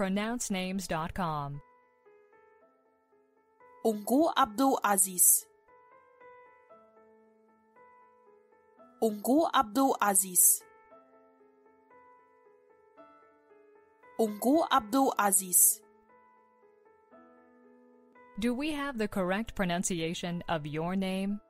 pronouncenames.com. Ungku Abdul Aziz. Ungku Abdul Aziz. Ungku Abdul Aziz. Do we have the correct pronunciation of your name?